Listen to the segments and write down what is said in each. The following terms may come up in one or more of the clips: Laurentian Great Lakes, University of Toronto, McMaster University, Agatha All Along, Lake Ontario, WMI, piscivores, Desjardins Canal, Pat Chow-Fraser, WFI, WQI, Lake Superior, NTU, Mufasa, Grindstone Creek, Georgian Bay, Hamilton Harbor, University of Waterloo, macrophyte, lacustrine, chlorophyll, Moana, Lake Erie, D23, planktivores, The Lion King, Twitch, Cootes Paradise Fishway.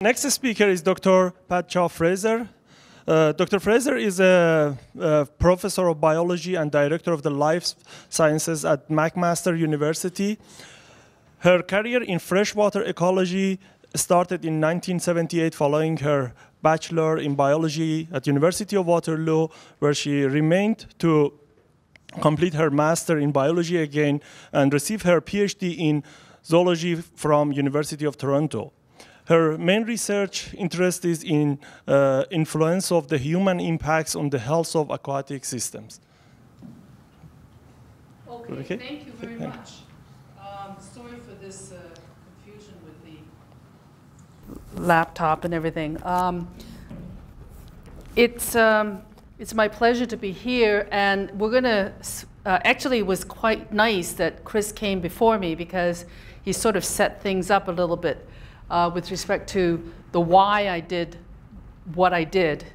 Next speaker is Dr. Pat Chow-Fraser. Dr. Fraser is a professor of biology and director of the life sciences at McMaster University. Her career in freshwater ecology started in 1978 following her bachelor in biology at University of Waterloo, where she remained to complete her master in biology again and receive her PhD in zoology from University of Toronto. Her main research interest is in influence of the human impacts on the health of aquatic systems. Okay. Thank you very much. Sorry for this confusion with the laptop and everything. It's my pleasure to be here, and we're going to, actually it was quite nice that Chris came before me because he sort of set things up a little bit. With respect to the why I did what I did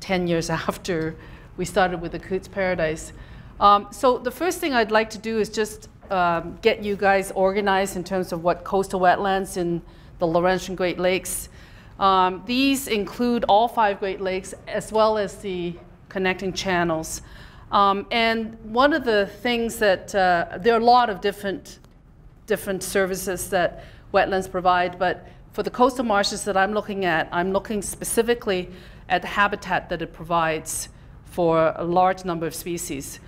10 years after we started with the Cootes Paradise. So the first thing I'd like to do is just get you guys organized in terms of what coastal wetlands in the Laurentian Great Lakes. These include all 5 Great Lakes as well as the connecting channels. And one of the things that, there are a lot of different services that wetlands provide, but for the coastal marshes that I'm looking at, I'm looking specifically at the habitat that it provides for a large number of species.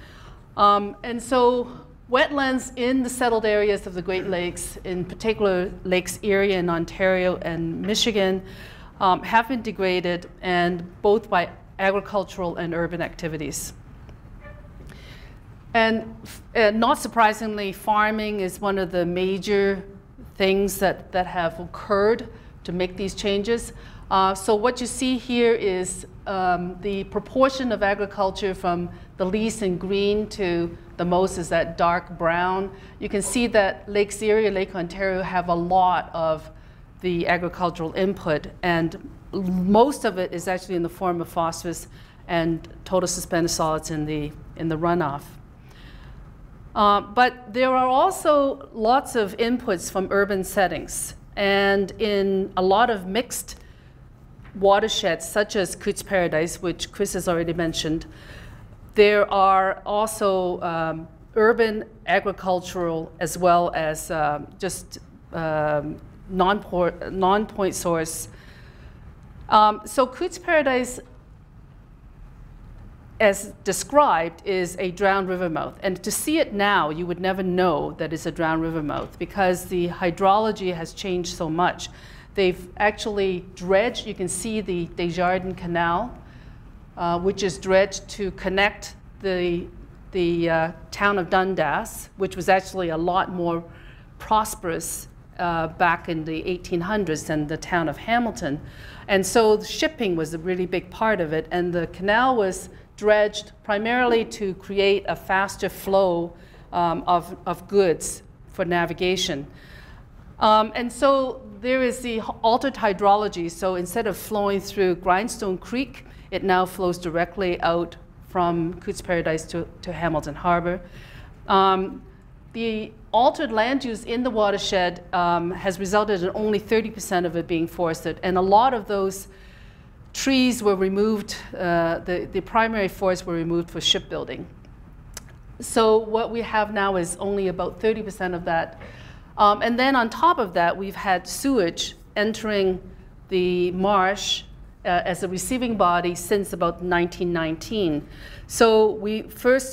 And so wetlands in the settled areas of the Great Lakes, in particular Lakes Erie in Ontario and Michigan, have been degraded, and both by agricultural and urban activities. And not surprisingly, farming is one of the major things that have occurred to make these changes. So what you see here is the proportion of agriculture from the least in green to the most is that dark brown. You can see that Lake Erie, Lake Ontario have a lot of the agricultural input, and most of it is actually in the form of phosphorus and total suspended solids in the runoff. But there are also lots of inputs from urban settings, and in a lot of mixed watersheds, such as Cootes Paradise, which Chris has already mentioned, there are also urban, agricultural, as well as just non-point source. So Cootes Paradise, as described, is a drowned river mouth. And to see it now, you would never know that it's a drowned river mouth because the hydrology has changed so much. They've actually dredged, you can see the Desjardins Canal, which is dredged to connect the town of Dundas, which was actually a lot more prosperous back in the 1800s than the town of Hamilton. And so shipping was a really big part of it, and the canal was dredged primarily to create a faster flow of goods for navigation. And so there is the altered hydrology. So instead of flowing through Grindstone Creek, it now flows directly out from Cootes Paradise to Hamilton Harbor. The altered land use in the watershed has resulted in only 30% of it being forested, and a lot of those trees were removed, the primary forests were removed for shipbuilding. So what we have now is only about 30% of that. And then on top of that, we've had sewage entering the marsh as a receiving body since about 1919. So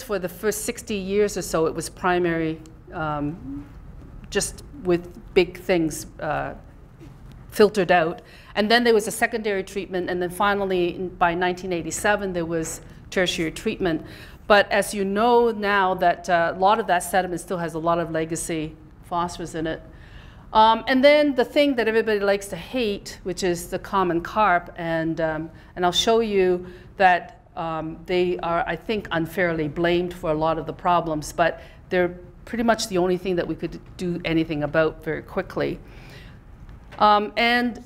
for the first 60 years or so, it was primary, just with big things filtered out. And then there was a secondary treatment, and then finally, by 1987, there was tertiary treatment. But as you know now, that a lot of that sediment still has a lot of legacy phosphorus in it. And then the thing that everybody likes to hate, which is the common carp, and I'll show you that they are, I think, unfairly blamed for a lot of the problems, but they're pretty much the only thing that we could do anything about very quickly. And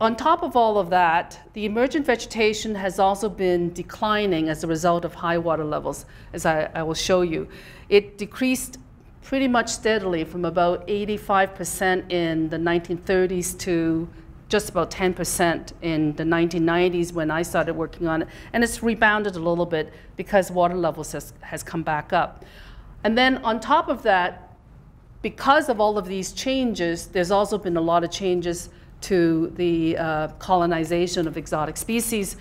on top of all of that, the emergent vegetation has also been declining as a result of high water levels, as I will show you. It decreased pretty much steadily from about 85% in the 1930s to just about 10% in the 1990s when I started working on it. And it's rebounded a little bit because water levels has come back up. And then on top of that, because of all of these changes, there's also been a lot of changes to the colonization of exotic species.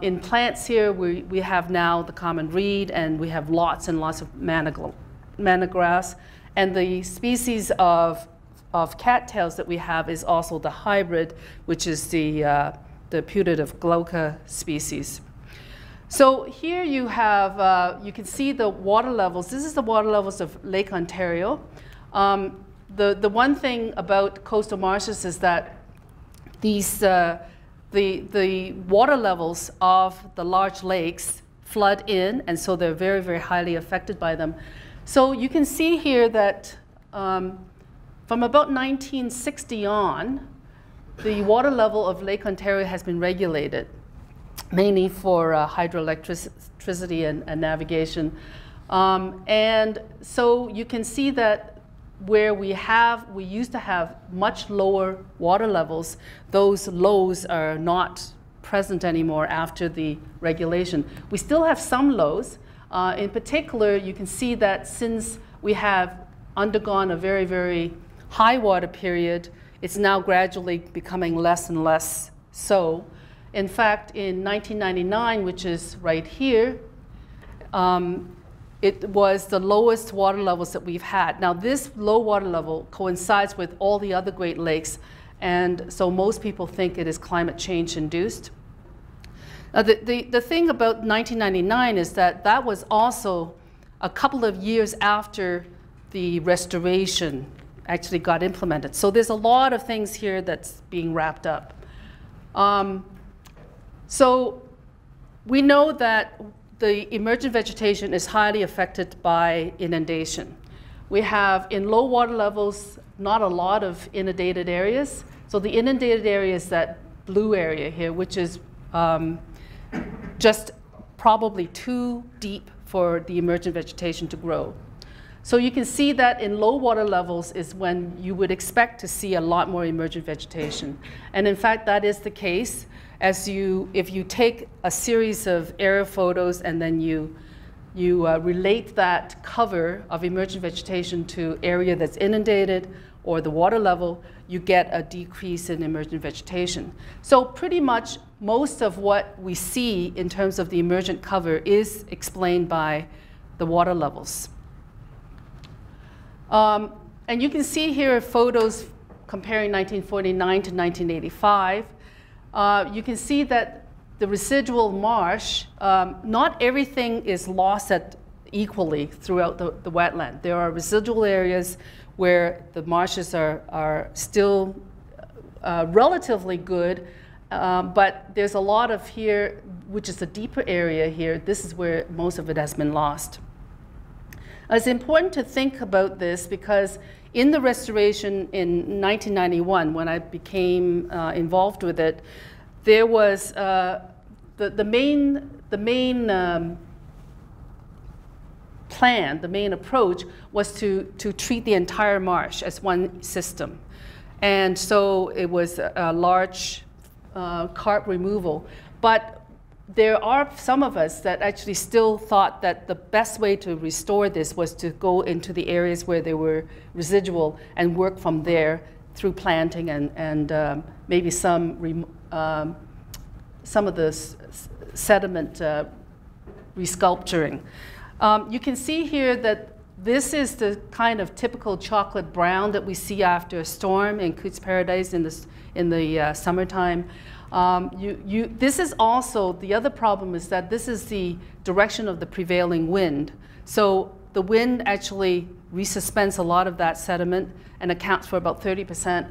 In plants here, we have now the common reed, and we have lots and lots of manna grass. And the species of cattails that we have is also the hybrid, which is the putative glauca species. So here you have, you can see the water levels. This is the water levels of Lake Ontario. The one thing about coastal marshes is that these, the water levels of the large lakes flood in, and so they're very, very highly affected by them. So you can see here that from about 1960 on, the water level of Lake Ontario has been regulated, mainly for hydroelectricity and navigation. And so you can see that where we used to have much lower water levels, those lows are not present anymore after the regulation. We still have some lows. In particular, you can see that since we have undergone a very, very high water period, it's now gradually becoming less and less so. In fact, in 1999, which is right here, it was the lowest water levels that we've had. Now, this low water level coincides with all the other Great Lakes, and so most people think it is climate change induced. The thing about 1999 is that that was also a couple of years after the restoration actually got implemented. So there's a lot of things here that's being wrapped up. So we know that the emergent vegetation is highly affected by inundation. We have, in low water levels, not a lot of inundated areas. So the inundated area is that blue area here, which is just probably too deep for the emergent vegetation to grow. So you can see that in low water levels is when you would expect to see a lot more emergent vegetation. And in fact, that is the case. If you take a series of aerial photos and then you relate that cover of emergent vegetation to area that's inundated or the water level, you get a decrease in emergent vegetation. So pretty much most of what we see in terms of the emergent cover is explained by the water levels. And you can see here photos comparing 1949 to 1985. You can see that the residual marsh, not everything is lost equally throughout the wetland. There are residual areas where the marshes are still relatively good, but there's a lot of here, which is the deeper area here. This is where most of it has been lost. It's important to think about this because in the restoration in 1991, when I became involved with it, there was the main approach was to treat the entire marsh as one system. And so it was a large carp removal. But there are some of us that actually still thought that the best way to restore this was to go into the areas where they were residual and work from there through planting and maybe some of the sediment resculpturing. You can see here that this is the kind of typical chocolate brown that we see after a storm in Cootes Paradise in the summertime. This is also, the other problem is that this is the direction of the prevailing wind. So the wind actually resuspends a lot of that sediment and accounts for about 30%.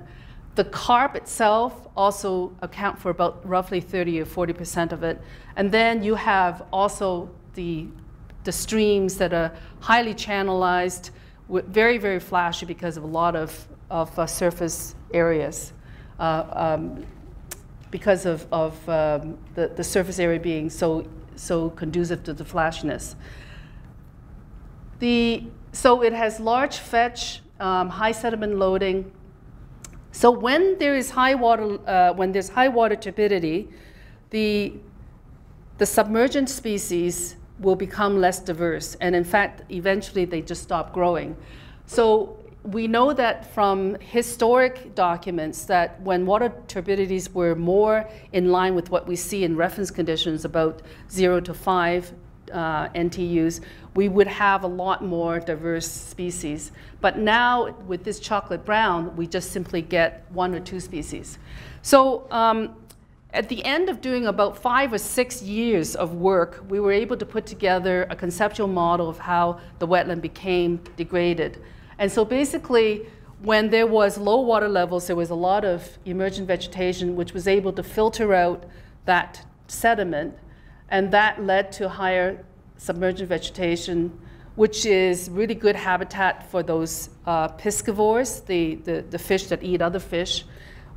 The carp itself also account for about roughly 30 or 40% of it. And then you have also the streams that are highly channelized, very, very flashy because of a lot of surface areas, because of the surface area being so conducive to the flashiness. So it has large fetch, high sediment loading, So when there is high water, when there's high water turbidity, the submergent species will become less diverse, and in fact, eventually they just stop growing. So we know that from historic documents that when water turbidities were more in line with what we see in reference conditions, about 0 to 5 NTUs, we would have a lot more diverse species. But now with this chocolate brown, we just simply get 1 or 2 species. So at the end of doing about 5 or 6 years of work, we were able to put together a conceptual model of how the wetland became degraded. And so basically, when there was low water levels, there was a lot of emergent vegetation which was able to filter out that sediment, and that led to higher submergent vegetation, which is really good habitat for those piscivores, the fish that eat other fish,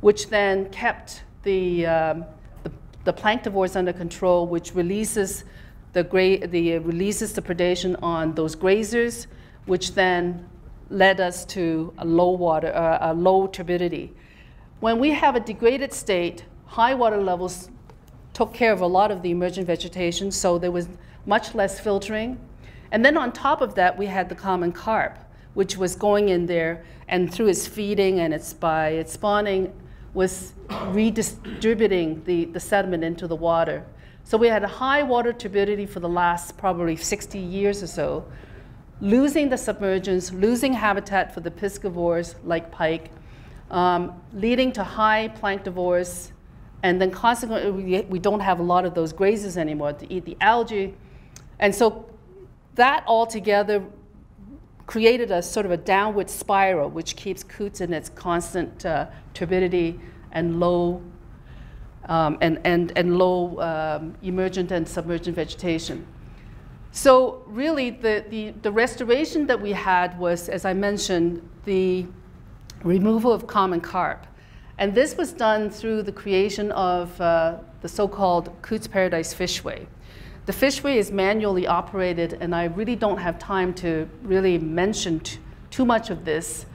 which then kept the planktivores under control, which releases the predation on those grazers, which then led us to a low turbidity. When we have a degraded state, high water levels took care of a lot of the emergent vegetation, so there was much less filtering. And then on top of that, we had the common carp, which was going in there, and through its feeding and by its spawning, was redistributing the sediment into the water. So we had a high water turbidity for the last probably 60 years or so, losing the submergence, losing habitat for the piscivores like pike, leading to high planktivores, and then consequently we don't have a lot of those grazers anymore to eat the algae. And so that altogether created a sort of a downward spiral, which keeps Cootes in its constant turbidity and low emergent and submergent vegetation. So really, the restoration that we had was, as I mentioned, the removal of common carp. And this was done through the creation of the so-called Cootes Paradise Fishway. The fishway is manually operated, and I really don't have time to really mention too much of this,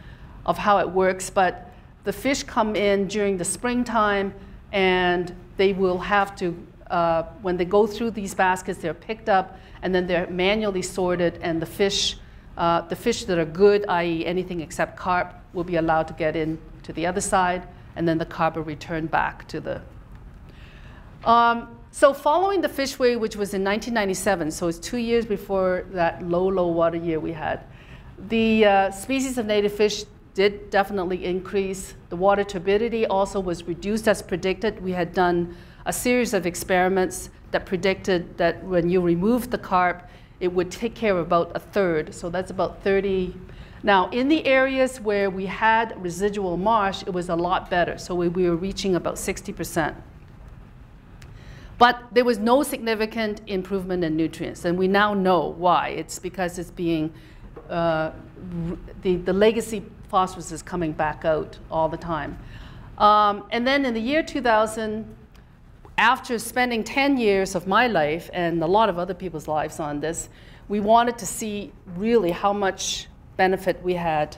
of how it works, but the fish come in during the springtime, and they will have to, when they go through these baskets, they're picked up, and then they're manually sorted, and the fish that are good, i.e. anything except carp, will be allowed to get in to the other side, and then the carp are returned back to the... So following the fishway, which was in 1997, so it's 2 years before that low water year we had, the species of native fish did definitely increase. The water turbidity also was reduced as predicted. We had done a series of experiments that predicted that when you remove the carp, it would take care of about 1/3, so that's about 30. Now, in the areas where we had residual marsh, it was a lot better, so we were reaching about 60%. But there was no significant improvement in nutrients, and we now know why. It's because it's being, the legacy phosphorus is coming back out all the time. And then in the year 2000, after spending 10 years of my life and a lot of other people's lives on this, we wanted to see really how much benefit we had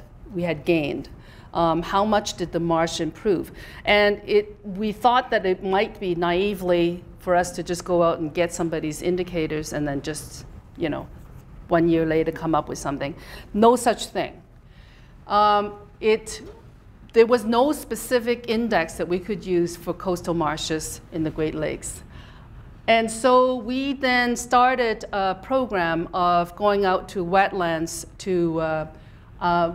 gained. How much did the marsh improve? And we thought that it might be naively for us to just go out and get somebody's indicators and then just, 1 year later come up with something. No such thing. There was no specific index that we could use for coastal marshes in the Great Lakes. And so we then started a program of going out to wetlands to,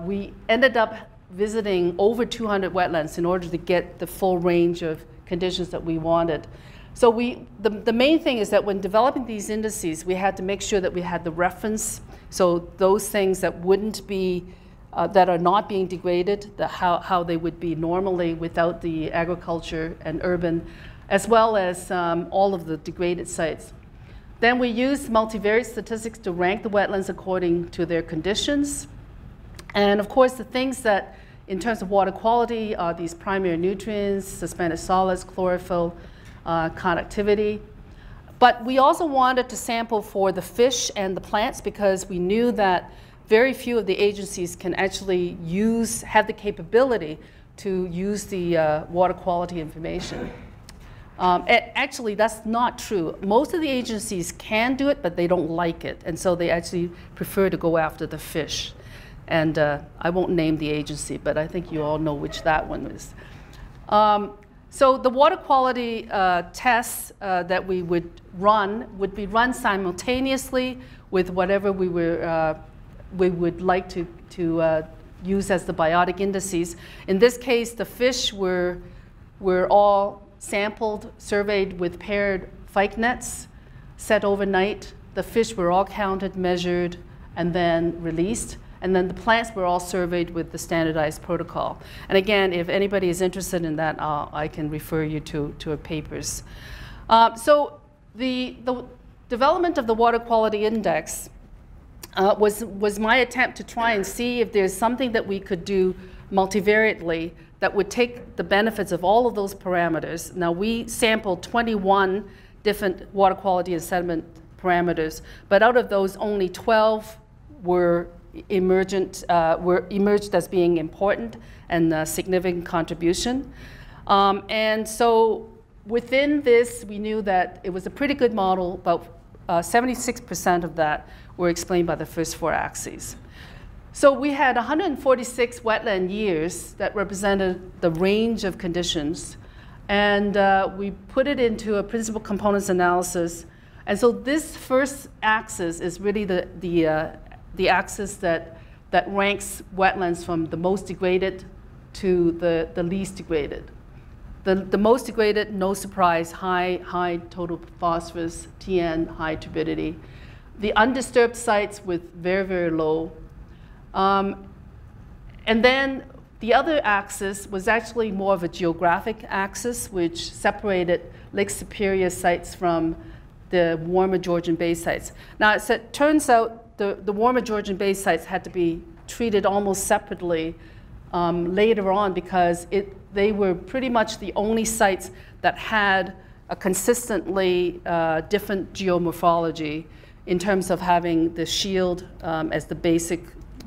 we ended up visiting over 200 wetlands in order to get the full range of conditions that we wanted. So the main thing is that when developing these indices, we had to make sure that we had the reference, so those things that wouldn't be, that are not being degraded, how they would be normally without the agriculture and urban, as well as all of the degraded sites. Then we used multivariate statistics to rank the wetlands according to their conditions. And of course, the things that, in terms of water quality, are these primary nutrients, suspended solids, chlorophyll, conductivity. But we also wanted to sample for the fish and the plants because we knew that very few of the agencies can actually have the capability to use the water quality information. Actually, that's not true. Most of the agencies can do it, but they don't like it, and so they actually prefer to go after the fish. And I won't name the agency, but I think you all know which that one is. So the water quality tests that we would be run simultaneously with whatever we were we would like to use as the biotic indices. In this case, the fish were all sampled, surveyed with paired pike nets, set overnight. The fish were all counted, measured, and then released. And then the plants were all surveyed with the standardized protocol. And again, if anybody is interested in that, I can refer you to our papers. So the development of the water quality index was my attempt to try and see if there's something that we could do multivariately that would take the benefits of all of those parameters. Now, we sampled 21 different water quality and sediment parameters, but out of those, only 12 emerged as being important and a significant contribution. And so within this, we knew that it was a pretty good model. About 76% of that were explained by the first four axes. So we had 146 wetland years that represented the range of conditions. And we put it into a principal components analysis. And so this first axis is really the axis that ranks wetlands from the most degraded to the least degraded. The most degraded, no surprise, high total phosphorus, TN, high turbidity. The undisturbed sites with very, very low. And then the other axis was actually more of a geographic axis, which separated Lake Superior sites from the warmer Georgian Bay sites. Now, as it turns out, the warmer Georgian Bay sites had to be treated almost separately later on because they were pretty much the only sites that had a consistently different geomorphology in terms of having the shield as the basic,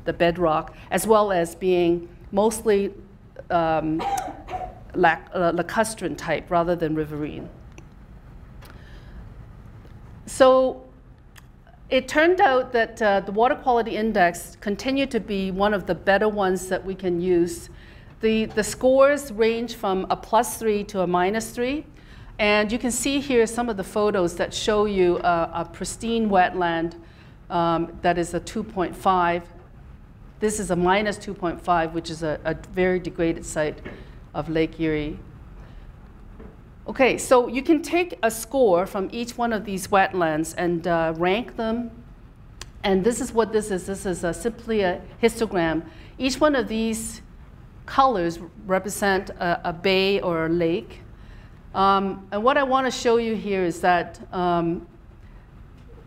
the bedrock, as well as being mostly lacustrine type rather than riverine. So it turned out that the water quality index continued to be one of the better ones that we can use. The scores range from a +3 to a -3. And you can see here some of the photos that show you a pristine wetland that is a 2.5. This is a -2.5, which is a very degraded site of Lake Erie. Okay, so you can take a score from each one of these wetlands and rank them. And this is what this is. This is simply a histogram. Each one of these colors represent a bay or a lake. And what I want to show you here is that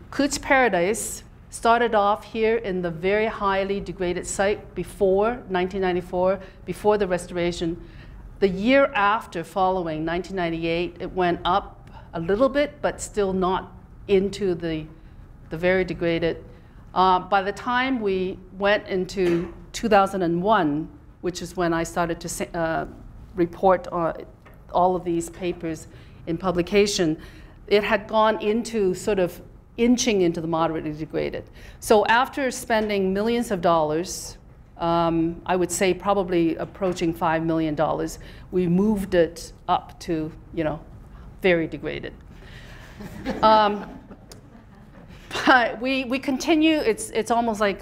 Cootes Paradise started off here in the very highly degraded site before 1994, before the restoration. The year after, following 1998, it went up a little bit, but still not into the very degraded. By the time we went into 2001, which is when I started to report all of these papers in publication, it had gone into sort of inching into the moderately degraded. So after spending millions of dollars, I would say probably approaching $5 million, we moved it up to, you know, very degraded. But we continue. It's almost like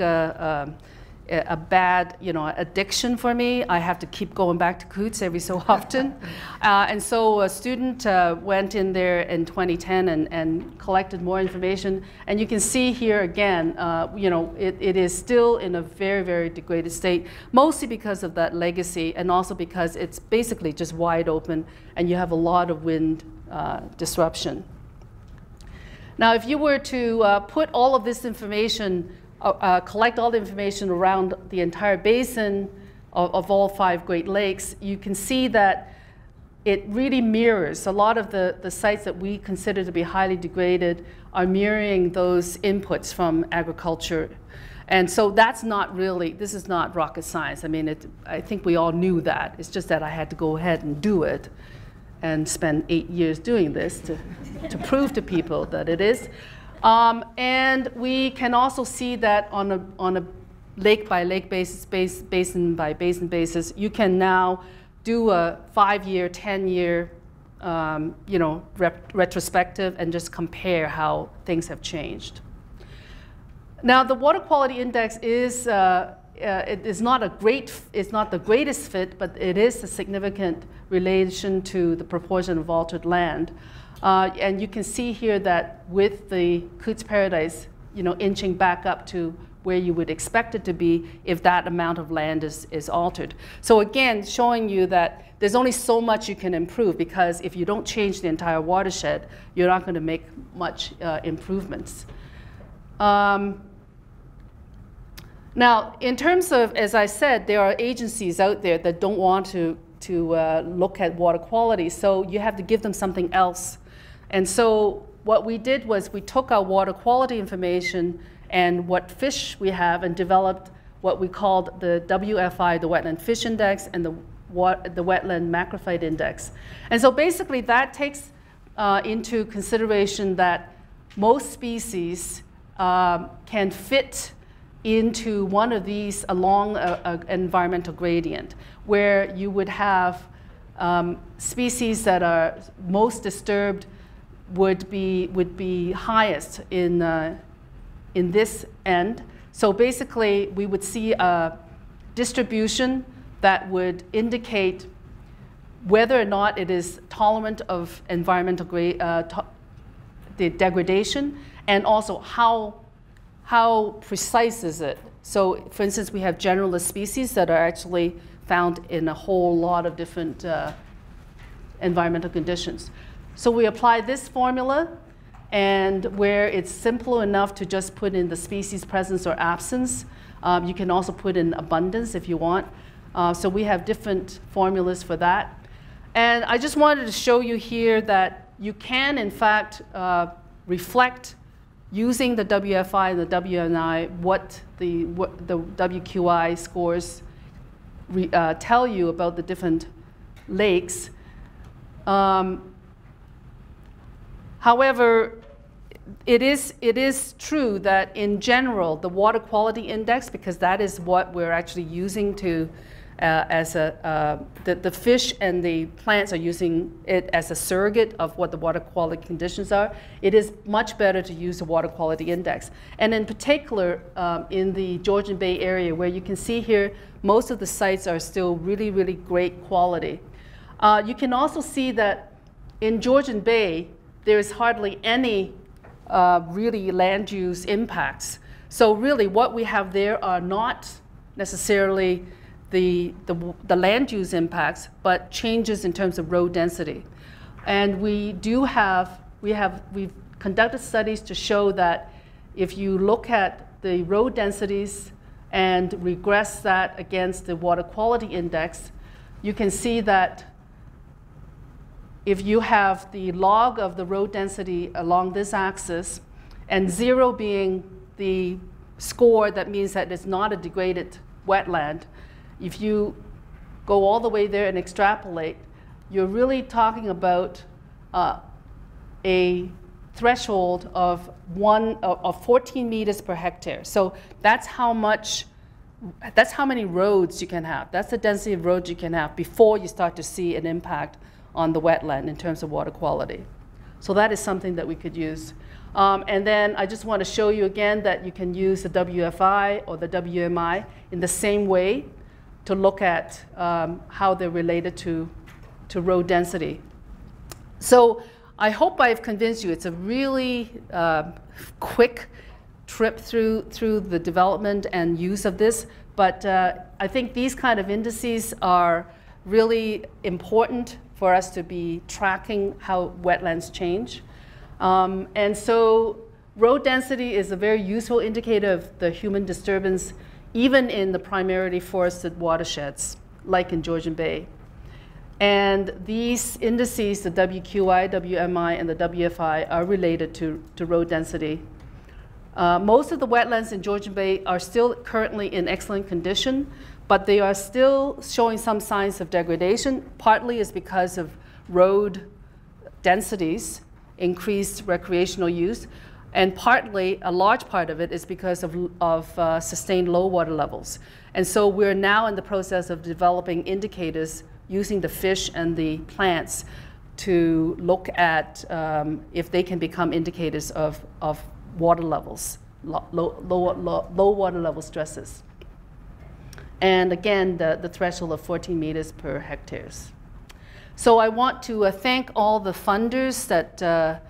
a bad, you know, addiction for me. I have to keep going back to Cootes every so often. And so a student went in there in 2010 and collected more information. And you can see here again, you know, it is still in a very, very degraded state, mostly because of that legacy and also because it's basically just wide open and you have a lot of wind disruption. Now, if you were to put all of this information collect all the information around the entire basin of all five Great Lakes, you can see that it really mirrors. A lot of the sites that we consider to be highly degraded are mirroring those inputs from agriculture. And so that's not really, this is not rocket science. I mean, I think we all knew that. It's just that I had to go ahead and do it and spend 8 years doing this to prove to people that it is. And we can also see that on a lake-by-lake basis, basin-by-basin basis, you can now do a 5-year, 10-year retrospective and just compare how things have changed. Now, the water quality index is it is not a great, it's not the greatest fit, but it is a significant relation to the proportion of altered land. And you can see here that with the Cootes Paradise, inching back up to where you would expect it to be if that amount of land is altered. So again, showing you that there's only so much you can improve, because if you don't change the entire watershed, you're not going to make much improvements. Now, in terms of, as I said, there are agencies out there that don't want to look at water quality, so you have to give them something else. And so what we did was we took our water quality information and what fish we have and developed what we called the WFI, the Wetland Fish Index, and the Wetland Macrophyte Index. And so basically that takes into consideration that most species can fit into one of these along an environmental gradient, where you would have species that are most disturbed would be highest in this end. So basically, we would see a distribution that would indicate whether or not it is tolerant of environmental the degradation, and also how precise is it? So, for instance, we have generalist species that are actually found in a whole lot of different environmental conditions. So we apply this formula, and where it's simple enough to just put in the species presence or absence, you can also put in abundance if you want. So we have different formulas for that. And I just wanted to show you here that you can, in fact, reflect using the WFI and the WMI, what the WQI scores tell you about the different lakes. However, it is true that in general, the water quality index, because that is what we're actually using to the fish and the plants are using it as a surrogate of what the water quality conditions are, it is much better to use the water quality index. And in particular, in the Georgian Bay area, where you can see here, most of the sites are still really, really great quality. You can also see that in Georgian Bay, there is hardly any really land use impacts. So really, what we have there are not necessarily the land use impacts, but changes in terms of road density. And we've conducted studies to show that if you look at the road densities and regress that against the water quality index, you can see that if you have the log of the road density along this axis, and 0 being the score, that means that it's not a degraded wetland, if you go all the way there and extrapolate, you're really talking about a threshold of 14 meters per hectare. So that's how much, that's how many roads you can have. That's the density of roads you can have before you start to see an impact on the wetland in terms of water quality. So that is something that we could use. And then I just want to show you again that you can use the WFI or the WMI in the same way to look at how they're related to road density. So I hope I've convinced you. It's a really quick trip through the development and use of this. But I think these kind of indices are really important for us to be tracking how wetlands change. And so road density is a very useful indicator of the human disturbance, even in the primarily forested watersheds, like in Georgian Bay. And these indices, the WQI, WMI, and the WFI, are related to road density. Most of the wetlands in Georgian Bay are still currently in excellent condition, but they are still showing some signs of degradation. Partly is because of road densities, increased recreational use, and partly, a large part of it, is because of sustained low water levels. And so we're now in the process of developing indicators using the fish and the plants to look at if they can become indicators of water levels, low water level stresses. And again, the threshold of 14 meters per hectares. So I want to thank all the funders that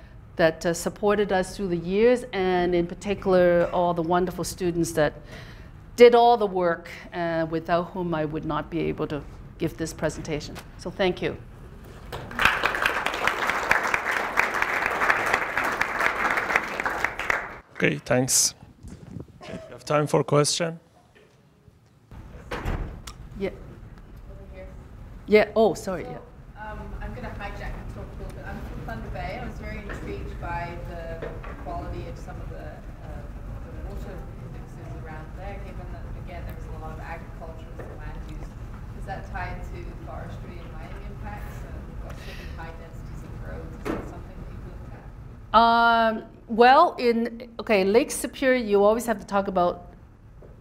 supported us through the years, and in particular, all the wonderful students that did all the work, without whom I would not be able to give this presentation. So thank you. Okay, thanks. Okay, you have time for a question? Yeah. Over here. Yeah, oh, sorry. So, yeah. I'm going to hijack and talk a little bit. I'm from Thunder Bay. I was very intrigued by the quality of some of the water mixes around there, given that, again, there was a lot of agriculture and land use. Is that tied to forestry and mining impacts? We've got certain high densities of roads. Is that something that you've looked at? Well, Lake Superior, you always have to talk about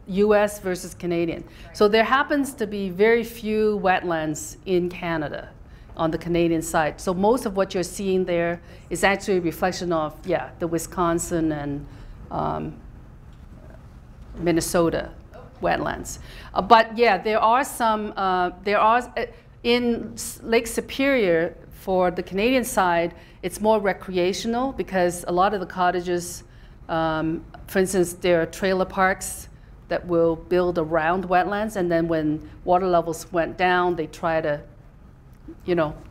U.S. versus Canadian. Right. So there happens to be very few wetlands in Canada on the Canadian side. So most of what you're seeing there is actually a reflection of, yeah, the Wisconsin and Minnesota wetlands. But yeah, there are some, in Lake Superior, for the Canadian side, it's more recreational because a lot of the cottages, for instance, there are trailer parks that will build around wetlands, and then when water levels went down, they try to,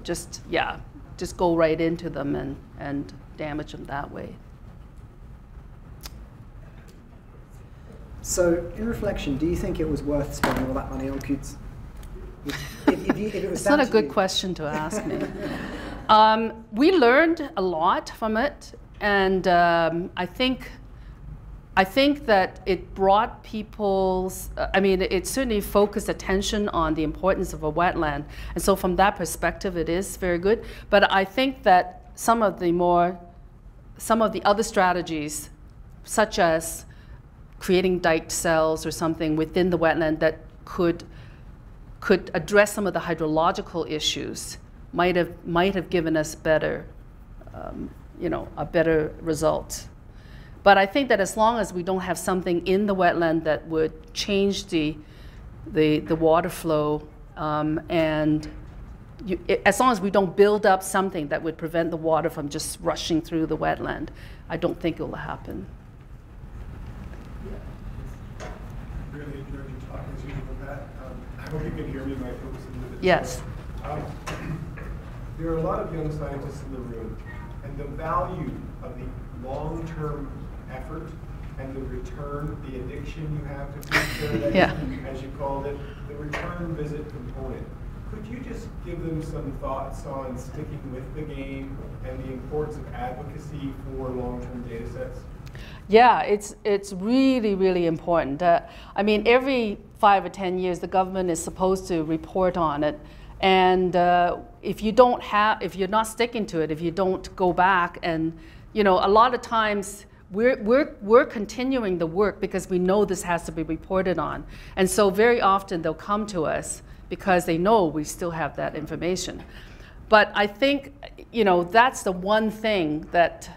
just go right into them and damage them that way. So, in reflection, do you think it was worth spending all that money on Cootes? It's not a good question to ask me. We learned a lot from it, and I think that it brought people's, it certainly focused attention on the importance of a wetland, and so from that perspective it is very good. But I think that some of the other strategies, such as creating dike cells or something within the wetland that could address some of the hydrological issues, might have given us a better result. But I think that as long as we don't have something in the wetland that would change the water flow, as long as we don't build up something that would prevent the water from just rushing through the wetland, I don't think it will happen. I hope you can hear me. My focus is a little bit. Yes. There are a lot of young scientists in the room, and the value of the long-term effort and the return, the addiction you have to food, yeah, as you called it, the return visit component. Could you just give them some thoughts on sticking with the game and the importance of advocacy for long-term data sets? Yeah, it's really, really important. Every 5 or 10 years, the government is supposed to report on it, and if you're not sticking to it, if you don't go back, and a lot of times we're continuing the work because we know this has to be reported on, and so very often they'll come to us because they know we still have that information. But I think that's the one thing that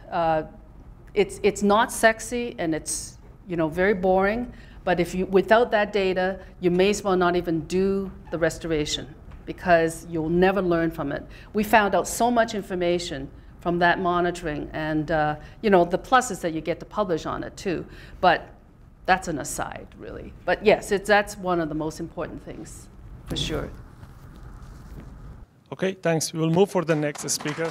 it's not sexy, and it's very boring. But without that data, you may as well not even do the restoration because you'll never learn from it. We found out so much information from that monitoring, and the plus is that you get to publish on it too. But that's an aside, really. But yes, that's one of the most important things, for sure. Okay, thanks. We will move for the next speaker.